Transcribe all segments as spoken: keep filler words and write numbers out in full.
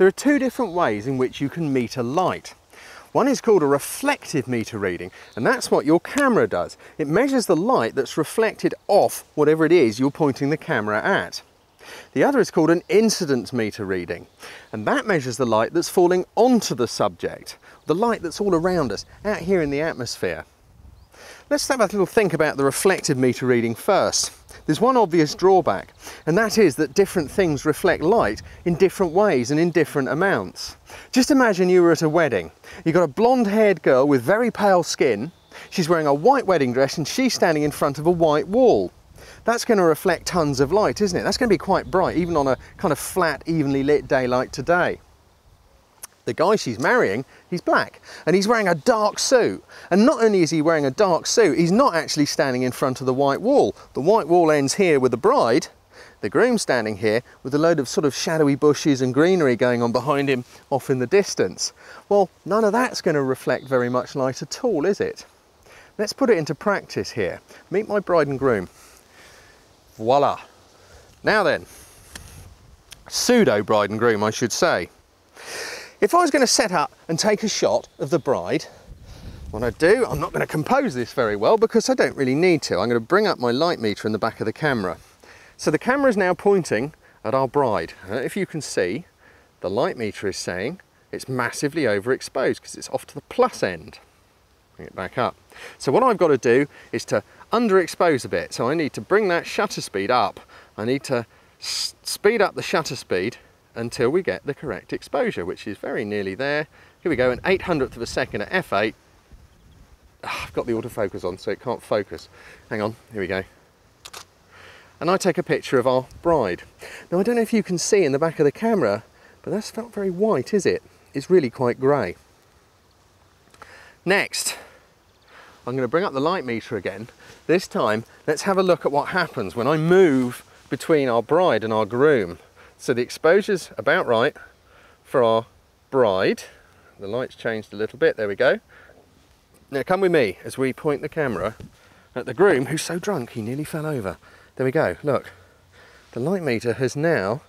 There are two different ways in which you can meter light. One is called a reflective meter reading, and that's what your camera does. It measures the light that's reflected off whatever it is you're pointing the camera at. The other is called an incidence meter reading, and that measures the light that's falling onto the subject, the light that's all around us, out here in the atmosphere. Let's have a little think about the reflective meter reading first. There's one obvious drawback, and that is that different things reflect light in different ways and in different amounts. Just imagine you were at a wedding. You've got a blonde-haired girl with very pale skin. She's wearing a white wedding dress and she's standing in front of a white wall. That's going to reflect tons of light, isn't it? That's going to be quite bright, even on a kind of flat, evenly lit day like today. The guy she's marrying, he's black and he's wearing a dark suit. And not only is he wearing a dark suit, he's not actually standing in front of the white wall. The white wall ends here with the bride, the groom standing here with a load of sort of shadowy bushes and greenery going on behind him off in the distance. Well, none of that's going to reflect very much light at all, is it? Let's put it into practice here. Meet my bride and groom. Voila. Now then, pseudo bride and groom, I should say. If I was going to set up and take a shot of the bride, what I do, I'm not going to compose this very well because I don't really need to. I'm going to bring up my light meter in the back of the camera. So the camera is now pointing at our bride. And if you can see, the light meter is saying it's massively overexposed because it's off to the plus end. Bring it back up. So what I've got to do is to underexpose a bit. So I need to bring that shutter speed up. I need to s- speed up the shutter speed until we get the correct exposure, which is very nearly there. Here we go, an eight hundredth of a second at F eight. Oh, I've got the autofocus on, so it can't focus. Hang on, here we go. And I take a picture of our bride. Now, I don't know if you can see in the back of the camera, but that's not very white, is it? It's really quite grey. Next, I'm going to bring up the light meter again. This time, let's have a look at what happens when I move between our bride and our groom. So the exposure's about right for our bride. The light's changed a little bit, there we go. Now come with me as we point the camera at the groom who's so drunk he nearly fell over. There we go, look. The light meter has now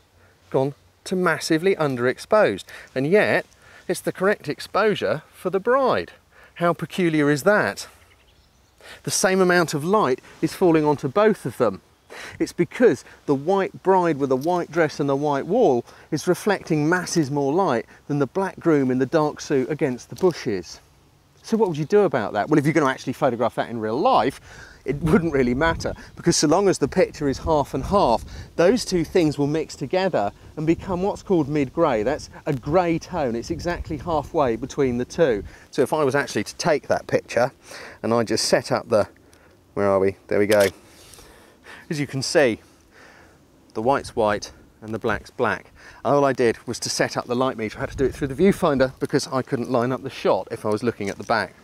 gone to massively underexposed, and yet it's the correct exposure for the bride. How peculiar is that? The same amount of light is falling onto both of them. It's because the white bride with a white dress and the white wall is reflecting masses more light than the black groom in the dark suit against the bushes. So what would you do about that? Well, if you're going to actually photograph that in real life, it wouldn't really matter, because so long as the picture is half and half, those two things will mix together and become what's called mid-grey. That's a grey tone. It's exactly halfway between the two. So if I was actually to take that picture and I just set up the, where are we? There we go. As you can see, the white's white and the black's black. All I did was to set up the light meter. I had to do it through the viewfinder because I couldn't line up the shot if I was looking at the back.